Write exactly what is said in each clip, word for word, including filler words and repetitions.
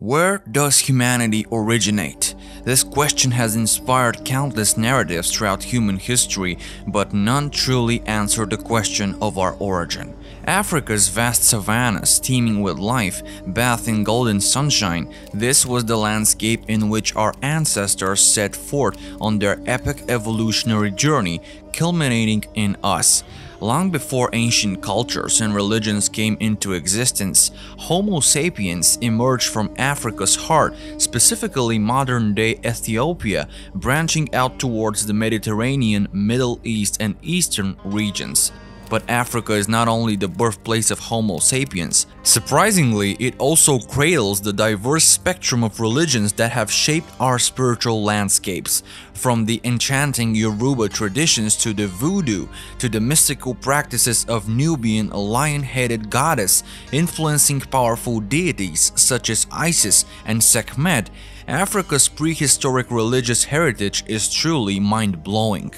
Where does humanity originate? This question has inspired countless narratives throughout human history, but none truly answer the question of our origin. Africa's vast savannas, teeming with life, bathed in golden sunshine, this was the landscape in which our ancestors set forth on their epic evolutionary journey, culminating in us. Long before ancient cultures and religions came into existence, Homo sapiens emerged from Africa's heart, specifically modern-day Ethiopia, branching out towards the Mediterranean, Middle East, and Eastern regions. But Africa is not only the birthplace of Homo sapiens. Surprisingly, it also cradles the diverse spectrum of religions that have shaped our spiritual landscapes. From the enchanting Yoruba traditions to the Voodoo, to the mystical practices of Nubian, a lion-headed goddess, influencing powerful deities such as Isis and Sekhmet, Africa's prehistoric religious heritage is truly mind-blowing.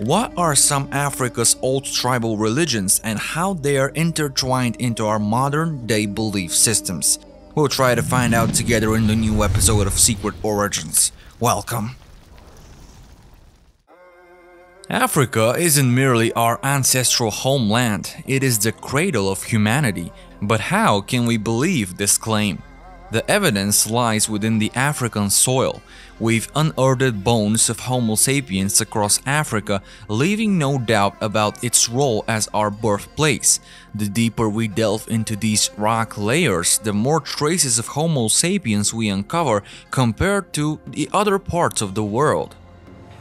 What are some of Africa's old tribal religions and how they are intertwined into our modern-day belief systems? We'll try to find out together in the new episode of Secret Origins. Welcome! Africa isn't merely our ancestral homeland, it is the cradle of humanity. But how can we believe this claim? The evidence lies within the African soil. We've unearthed bones of Homo sapiens across Africa, leaving no doubt about its role as our birthplace. The deeper we delve into these rock layers, the more traces of Homo sapiens we uncover compared to the other parts of the world.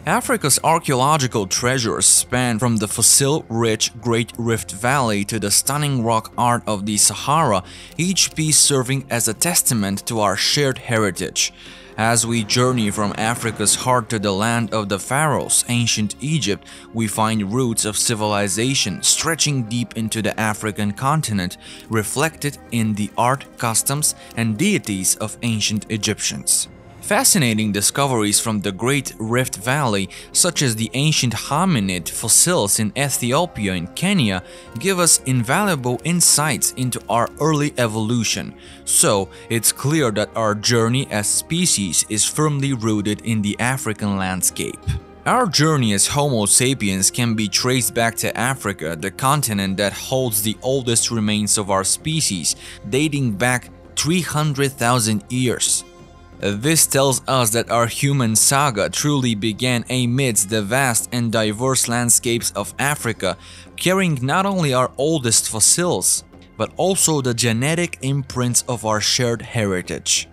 Africa's archaeological treasures span from the fossil-rich Great Rift Valley to the stunning rock art of the Sahara, each piece serving as a testament to our shared heritage. As we journey from Africa's heart to the land of the pharaohs, ancient Egypt, we find roots of civilization stretching deep into the African continent, reflected in the art, customs, and deities of ancient Egyptians. Fascinating discoveries from the Great Rift Valley, such as the ancient hominid fossils in Ethiopia and Kenya, give us invaluable insights into our early evolution. So, it's clear that our journey as species is firmly rooted in the African landscape. Our journey as Homo sapiens can be traced back to Africa, the continent that holds the oldest remains of our species, dating back three hundred thousand years. This tells us that our human saga truly began amidst the vast and diverse landscapes of Africa, carrying not only our oldest fossils, but also the genetic imprints of our shared heritage.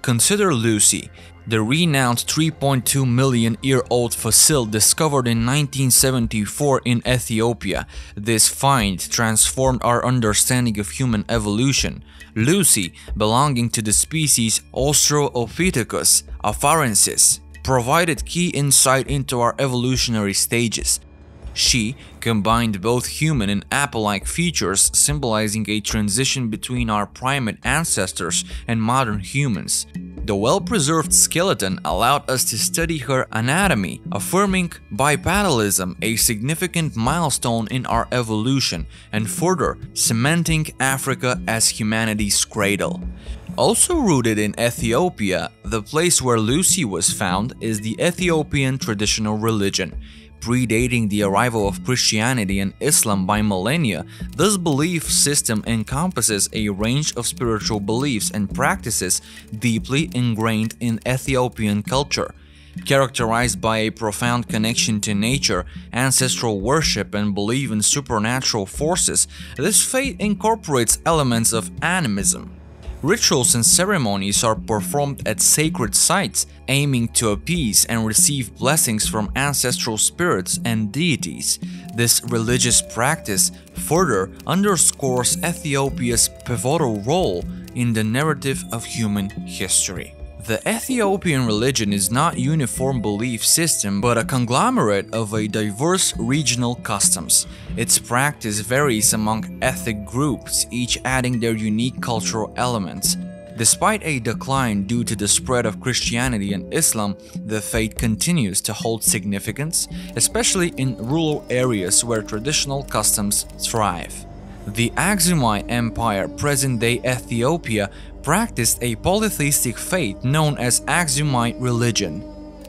Consider Lucy, the renowned three point two million year old fossil discovered in nineteen seventy-four in Ethiopia. This find transformed our understanding of human evolution. Lucy, belonging to the species Australopithecus afarensis, provided key insight into our evolutionary stages. She combined both human and apple-like features, symbolizing a transition between our primate ancestors and modern humans. The well-preserved skeleton allowed us to study her anatomy, affirming bipedalism, a significant milestone in our evolution, and further cementing Africa as humanity's cradle. Also rooted in Ethiopia, the place where Lucy was found is the Ethiopian traditional religion. Predating the arrival of Christianity and Islam by millennia, this belief system encompasses a range of spiritual beliefs and practices deeply ingrained in Ethiopian culture. Characterized by a profound connection to nature, ancestral worship, and belief in supernatural forces, this faith incorporates elements of animism. Rituals and ceremonies are performed at sacred sites, aiming to appease and receive blessings from ancestral spirits and deities. This religious practice further underscores Ethiopia's pivotal role in the narrative of human history. The Ethiopian religion is not a uniform belief system, but a conglomerate of a diverse regional customs. Its practice varies among ethnic groups, each adding their unique cultural elements. Despite a decline due to the spread of Christianity and Islam, the faith continues to hold significance, especially in rural areas where traditional customs thrive. The Axumite Empire, present-day Ethiopia, practiced a polytheistic faith known as Axumite religion.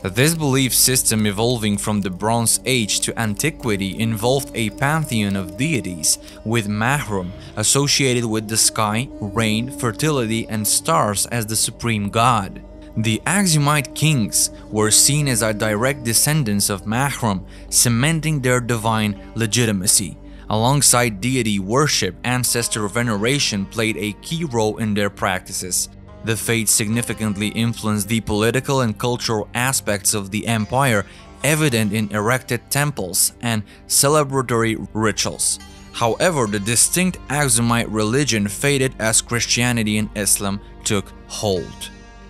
This belief system, evolving from the Bronze Age to antiquity, involved a pantheon of deities, with Mahrem associated with the sky, rain, fertility and stars as the supreme god. The Axumite kings were seen as a direct descendants of Mahrem, cementing their divine legitimacy. Alongside deity worship, ancestor veneration played a key role in their practices. The faith significantly influenced the political and cultural aspects of the empire, evident in erected temples and celebratory rituals. However, the distinct Axumite religion faded as Christianity and Islam took hold.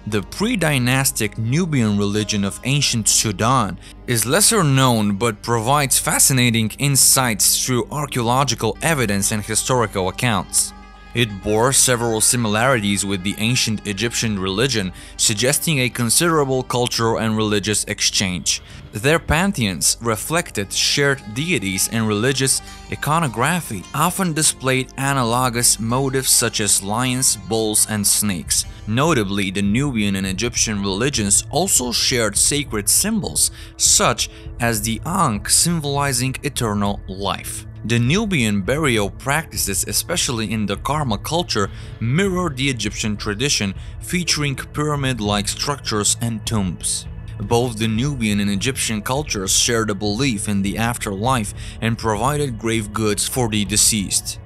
The pre-dynastic Nubian religion of ancient Sudan is lesser known but provides fascinating insights through archaeological evidence and historical accounts. It bore several similarities with the ancient Egyptian religion, suggesting a considerable cultural and religious exchange. Their pantheons reflected shared deities, and religious iconography often displayed analogous motifs such as lions, bulls, and snakes. Notably, the Nubian and Egyptian religions also shared sacred symbols, such as the Ankh symbolizing eternal life. The Nubian burial practices, especially in the Kerma culture, mirror the Egyptian tradition, featuring pyramid-like structures and tombs. Both the Nubian and Egyptian cultures shared a belief in the afterlife and provided grave goods for the deceased.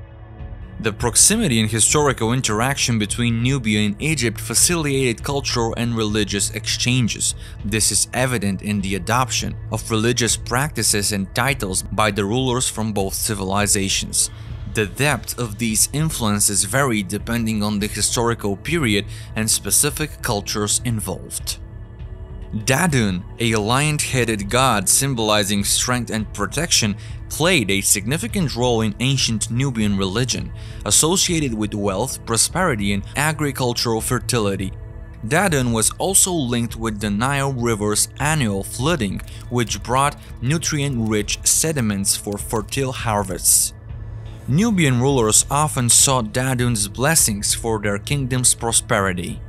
The proximity and historical interaction between Nubia and Egypt facilitated cultural and religious exchanges. This is evident in the adoption of religious practices and titles by the rulers from both civilizations. The depth of these influences varied depending on the historical period and specific cultures involved. Dedun, a lion-headed god symbolizing strength and protection, played a significant role in ancient Nubian religion, associated with wealth, prosperity and agricultural fertility. Dedun was also linked with the Nile River's annual flooding, which brought nutrient-rich sediments for fertile harvests. Nubian rulers often sought Dadun's blessings for their kingdom's prosperity.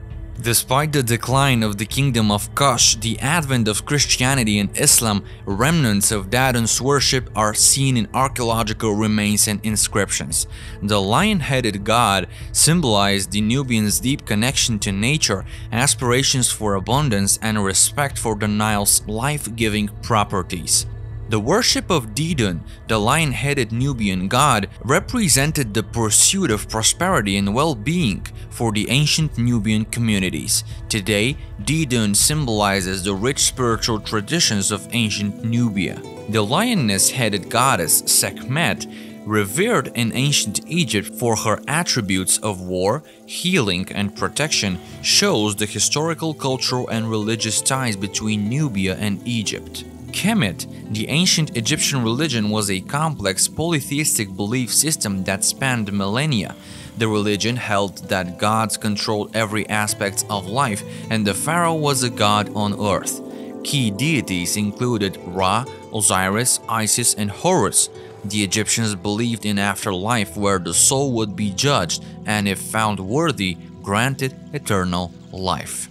Despite the decline of the kingdom of Kush, the advent of Christianity and Islam, remnants of Dadun's worship are seen in archaeological remains and inscriptions. The lion-headed god symbolized the Nubians' deep connection to nature, aspirations for abundance, and respect for the Nile's life-giving properties. The worship of Dedun, the lion-headed Nubian god, represented the pursuit of prosperity and well-being for the ancient Nubian communities. Today, Dedun symbolizes the rich spiritual traditions of ancient Nubia. The lioness-headed goddess Sekhmet, revered in ancient Egypt for her attributes of war, healing, and protection, shows the historical, cultural, and religious ties between Nubia and Egypt. Kemet, the ancient Egyptian religion, was a complex polytheistic belief system that spanned millennia. The religion held that gods controlled every aspect of life and the pharaoh was a god on earth. Key deities included Ra, Osiris, Isis, and Horus. The Egyptians believed in afterlife where the soul would be judged and, if found worthy, granted eternal life.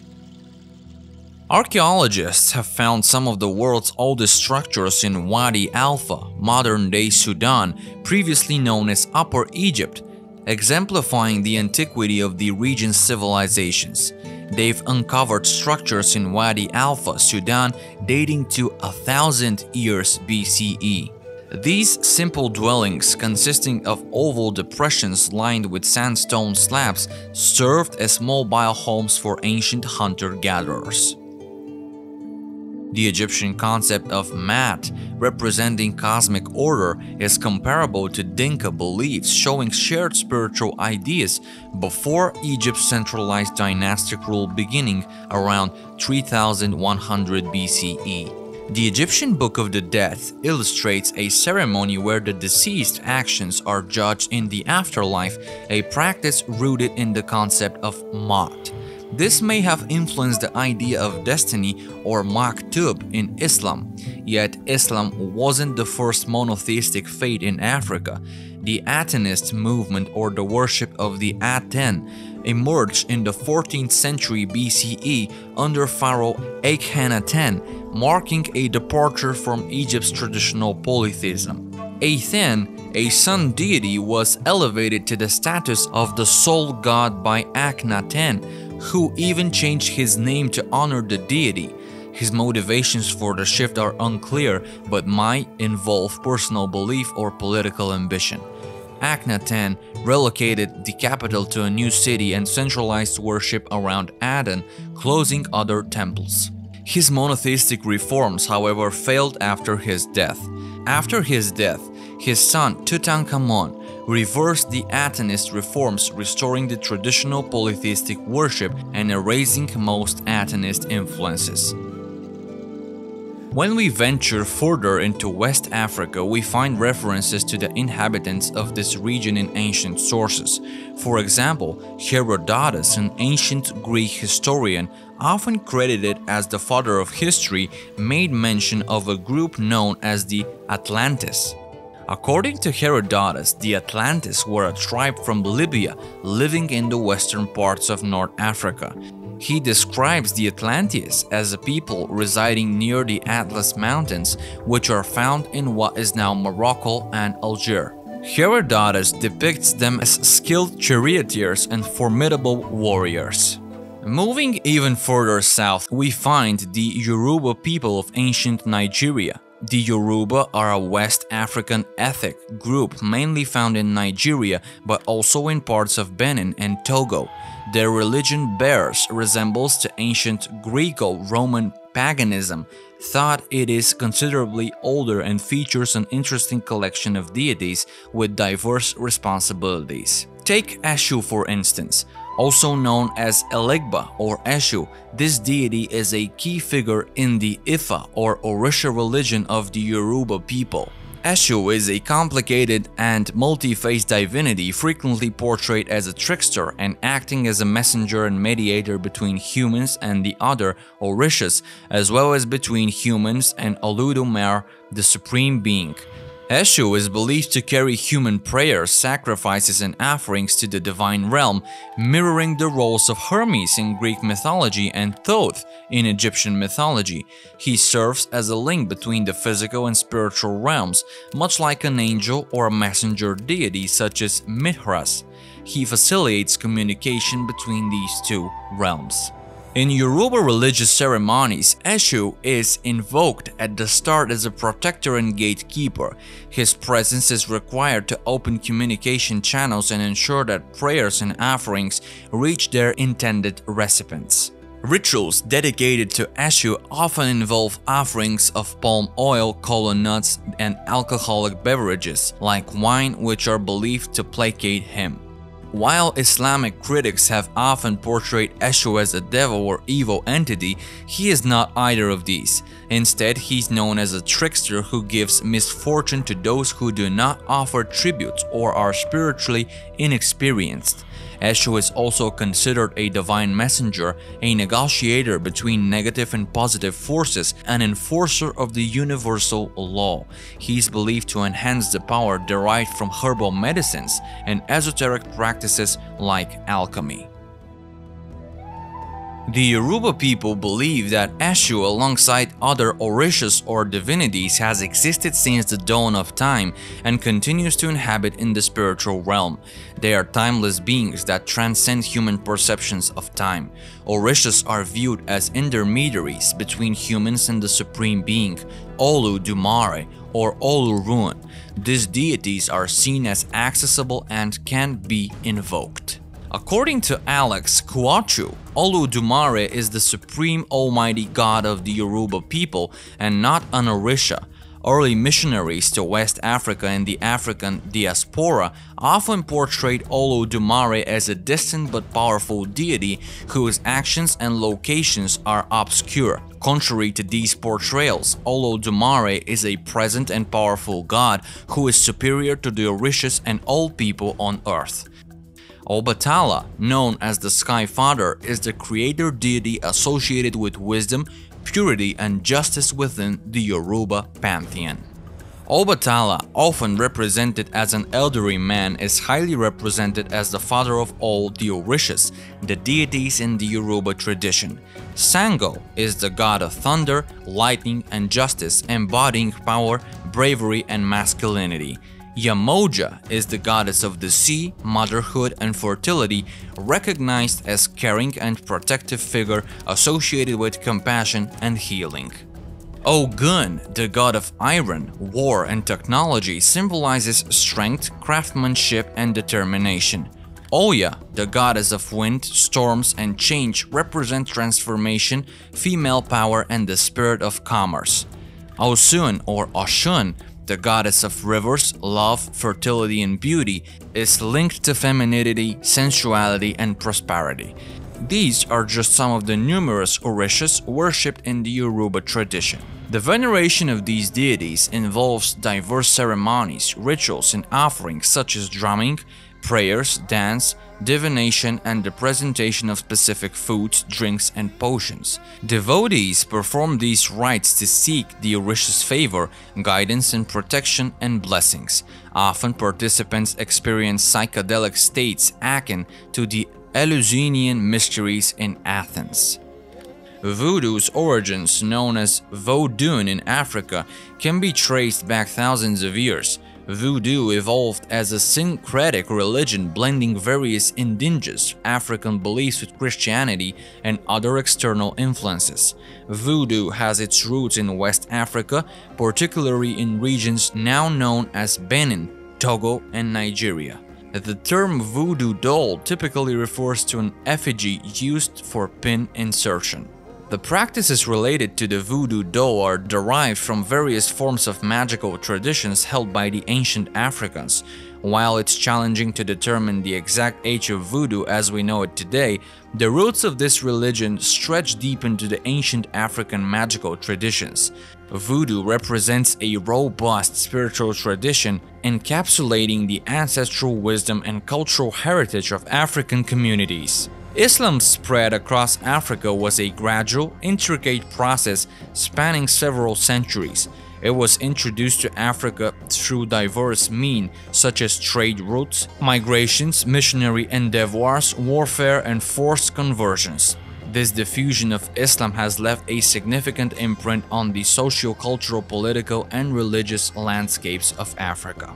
Archaeologists have found some of the world's oldest structures in Wadi Alpha, modern-day Sudan, previously known as Upper Egypt, exemplifying the antiquity of the region's civilizations. They've uncovered structures in Wadi Alpha, Sudan, dating to one thousand years B C E. These simple dwellings, consisting of oval depressions lined with sandstone slabs, served as mobile homes for ancient hunter-gatherers. The Egyptian concept of Maat, representing cosmic order, is comparable to Dinka beliefs, showing shared spiritual ideas before Egypt's centralized dynastic rule beginning around three thousand one hundred B C E. The Egyptian Book of the Dead illustrates a ceremony where the deceased's actions are judged in the afterlife, a practice rooted in the concept of Maat. This may have influenced the idea of destiny or maktub in Islam, yet Islam wasn't the first monotheistic faith in Africa. The Atenist movement, or the worship of the Aten, emerged in the fourteenth century B C E under Pharaoh Akhenaten, marking a departure from Egypt's traditional polytheism. Aten, a sun deity, was elevated to the status of the sole god by Akhenaten, who even changed his name to honor the deity. His motivations for the shift are unclear, but might involve personal belief or political ambition. Akhenaten relocated the capital to a new city and centralized worship around Aten, closing other temples. His monotheistic reforms, however, failed after his death. After his death, his son Tutankhamun reversed the Atenist reforms, restoring the traditional polytheistic worship and erasing most Atenist influences. When we venture further into West Africa, we find references to the inhabitants of this region in ancient sources. For example, Herodotus, an ancient Greek historian, often credited as the father of history, made mention of a group known as the Atlantes. According to Herodotus, the Atlantes were a tribe from Libya living in the western parts of North Africa. He describes the Atlantes as a people residing near the Atlas Mountains, which are found in what is now Morocco and Algiers. Herodotus depicts them as skilled charioteers and formidable warriors. Moving even further south, we find the Yoruba people of ancient Nigeria. The Yoruba are a West African ethnic group mainly found in Nigeria, but also in parts of Benin and Togo. Their religion bears resemblance to ancient Greco-Roman paganism, though it is considerably older and features an interesting collection of deities with diverse responsibilities. Take Eshu for instance. Also known as Elegba or Eshu, this deity is a key figure in the Ifa or Orisha religion of the Yoruba people. Eshu is a complicated and multi-faced divinity frequently portrayed as a trickster and acting as a messenger and mediator between humans and the other Orishas, as well as between humans and Olodumare, the Supreme Being. Eshu is believed to carry human prayers, sacrifices and offerings to the divine realm, mirroring the roles of Hermes in Greek mythology and Thoth in Egyptian mythology. He serves as a link between the physical and spiritual realms, much like an angel or a messenger deity such as Mithras. He facilitates communication between these two realms. In Yoruba religious ceremonies, Eshu is invoked at the start as a protector and gatekeeper. His presence is required to open communication channels and ensure that prayers and offerings reach their intended recipients. Rituals dedicated to Eshu often involve offerings of palm oil, kola nuts, and alcoholic beverages like wine, which are believed to placate him. While Islamic critics have often portrayed Eshu as a devil or evil entity, he is not either of these. Instead, he is known as a trickster who gives misfortune to those who do not offer tributes or are spiritually inexperienced. Eshu is also considered a divine messenger, a negotiator between negative and positive forces, an enforcer of the universal law. He is believed to enhance the power derived from herbal medicines and esoteric practices like alchemy. The Yoruba people believe that Eshu, alongside other Orishas or divinities, has existed since the dawn of time and continues to inhabit in the spiritual realm. They are timeless beings that transcend human perceptions of time. Orishas are viewed as intermediaries between humans and the Supreme Being, Olodumare or Olorun. These deities are seen as accessible and can be invoked. According to Alex Kuachu, Olodumare is the supreme almighty god of the Yoruba people and not an Orisha. Early missionaries to West Africa and the African diaspora often portrayed Olodumare as a distant but powerful deity whose actions and locations are obscure. Contrary to these portrayals, Olodumare is a present and powerful god who is superior to the Orishas and all people on earth. Obatala, known as the Sky Father, is the creator deity associated with wisdom, purity, and justice within the Yoruba pantheon. Obatala, often represented as an elderly man, is highly represented as the father of all the Orishas, the deities in the Yoruba tradition. Sango is the god of thunder, lightning and justice, embodying power, bravery and masculinity. Yamoja is the goddess of the sea, motherhood and fertility, recognized as caring and protective figure associated with compassion and healing. Ogun, the god of iron, war and technology, symbolizes strength, craftsmanship and determination. Oya, the goddess of wind, storms and change, represents transformation, female power and the spirit of commerce. Osun or Oshun, the goddess of rivers, love, fertility and beauty, is linked to femininity, sensuality and prosperity. These are just some of the numerous Orishas worshipped in the Yoruba tradition. The veneration of these deities involves diverse ceremonies, rituals and offerings such as drumming, prayers, dance, divination and the presentation of specific foods, drinks and potions. Devotees perform these rites to seek the Orisha's favor, guidance and protection and blessings. Often participants experience psychedelic states akin to the Eleusinian mysteries in Athens. Voodoo's origins, known as Vodun in Africa, can be traced back thousands of years. Voodoo evolved as a syncretic religion blending various indigenous African beliefs with Christianity and other external influences. Voodoo has its roots in West Africa, particularly in regions now known as Benin, Togo, and Nigeria. The term voodoo doll typically refers to an effigy used for pin insertion. The practices related to the voodoo doll are derived from various forms of magical traditions held by the ancient Africans. While it's challenging to determine the exact age of voodoo as we know it today, the roots of this religion stretch deep into the ancient African magical traditions. Voodoo represents a robust spiritual tradition encapsulating the ancestral wisdom and cultural heritage of African communities. Islam's spread across Africa was a gradual, intricate process spanning several centuries. It was introduced to Africa through diverse means such as trade routes, migrations, missionary endeavors, warfare and forced conversions. This diffusion of Islam has left a significant imprint on the socio-cultural, political and religious landscapes of Africa.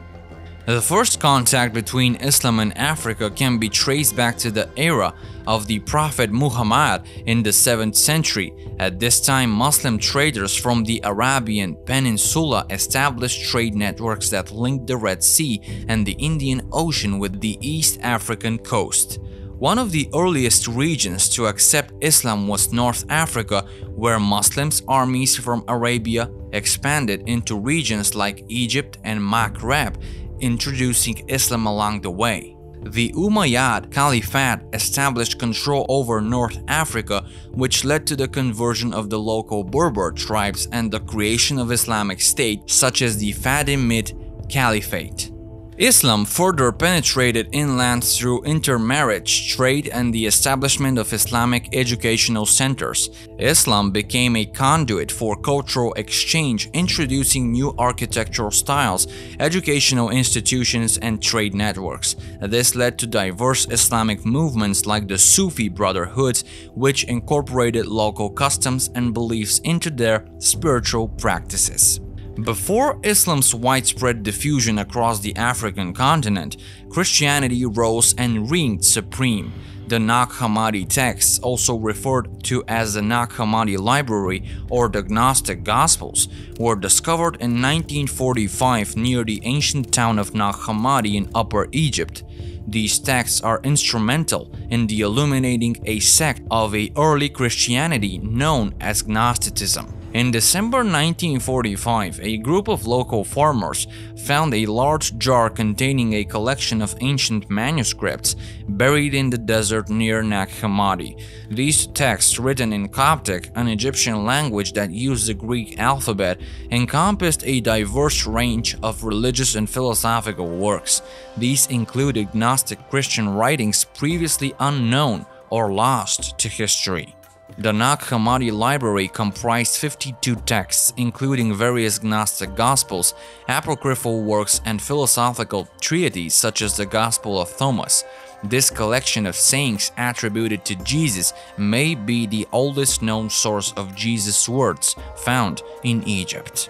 The first contact between Islam and Africa can be traced back to the era of the Prophet Muhammad in the seventh century. At this time, Muslim traders from the Arabian Peninsula established trade networks that linked the Red Sea and the Indian Ocean with the East African coast. One of the earliest regions to accept Islam was North Africa, where Muslims' armies from Arabia expanded into regions like Egypt and Maghreb, introducing Islam along the way. The Umayyad Caliphate established control over North Africa, which led to the conversion of the local Berber tribes and the creation of Islamic states such as the Fatimid Caliphate. Islam further penetrated inland through intermarriage, trade and the establishment of Islamic educational centers. Islam became a conduit for cultural exchange, introducing new architectural styles, educational institutions and trade networks. This led to diverse Islamic movements like the Sufi brotherhoods, which incorporated local customs and beliefs into their spiritual practices. Before Islam's widespread diffusion across the African continent, Christianity rose and reigned supreme. The Nag Hammadi texts, also referred to as the Nag Hammadi Library or the Gnostic Gospels, were discovered in nineteen forty-five near the ancient town of Nag Hammadi in Upper Egypt. These texts are instrumental in the illuminating a sect of an early Christianity known as Gnosticism. In December nineteen forty-five, a group of local farmers found a large jar containing a collection of ancient manuscripts buried in the desert near Nag Hammadi. These texts, written in Coptic, an Egyptian language that used the Greek alphabet, encompassed a diverse range of religious and philosophical works. These included Gnostic Christian writings previously unknown or lost to history. The Nag Hammadi Library comprised fifty-two texts, including various Gnostic Gospels, apocryphal works and philosophical treatises such as the Gospel of Thomas. This collection of sayings attributed to Jesus may be the oldest known source of Jesus' words found in Egypt.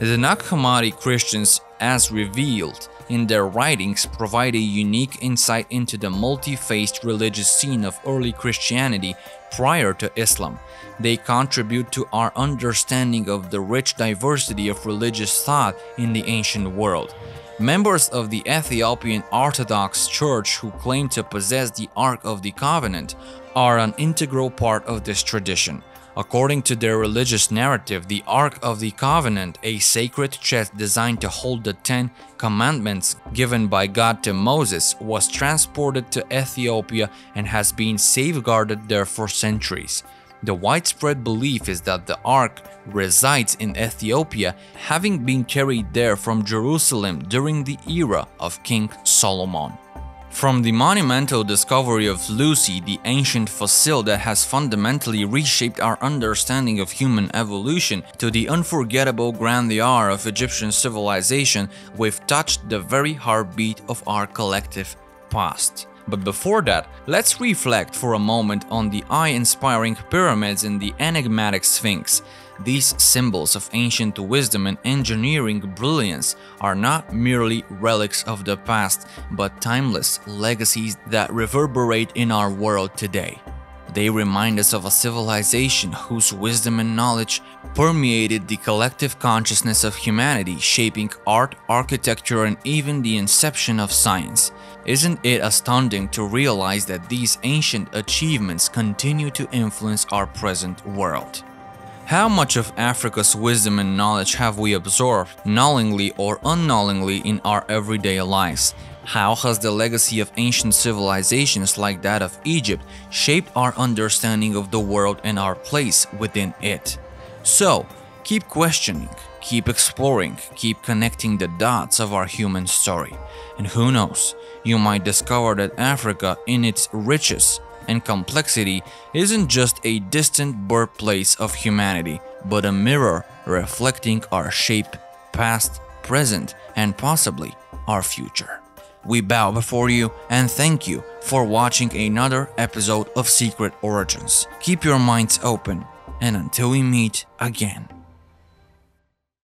The Nag Hammadi Christians, as revealed in their writings, provide a unique insight into the multi-faced religious scene of early Christianity prior to Islam. They contribute to our understanding of the rich diversity of religious thought in the ancient world. Members of the Ethiopian Orthodox Church who claim to possess the Ark of the Covenant are an integral part of this tradition. According to their religious narrative, the Ark of the Covenant, a sacred chest designed to hold the Ten Commandments given by God to Moses, was transported to Ethiopia and has been safeguarded there for centuries. The widespread belief is that the Ark resides in Ethiopia, having been carried there from Jerusalem during the era of King Solomon. From the monumental discovery of Lucy, the ancient fossil that has fundamentally reshaped our understanding of human evolution, to the unforgettable grandeur of Egyptian civilization, we've touched the very heartbeat of our collective past. But before that, let's reflect for a moment on the eye-inspiring pyramids and the enigmatic Sphinx. These symbols of ancient wisdom and engineering brilliance are not merely relics of the past, but timeless legacies that reverberate in our world today. They remind us of a civilization whose wisdom and knowledge permeated the collective consciousness of humanity, shaping art, architecture, and even the inception of science. Isn't it astounding to realize that these ancient achievements continue to influence our present world? How much of Africa's wisdom and knowledge have we absorbed, knowingly or unknowingly, in our everyday lives? How has the legacy of ancient civilizations like that of Egypt shaped our understanding of the world and our place within it? So, keep questioning, keep exploring, keep connecting the dots of our human story. And who knows, you might discover that Africa, in its riches and complexity, isn't just a distant birthplace of humanity, but a mirror reflecting our shape, past, present, and possibly our future. We bow before you and thank you for watching another episode of Secret Origins. Keep your minds open, and until we meet again.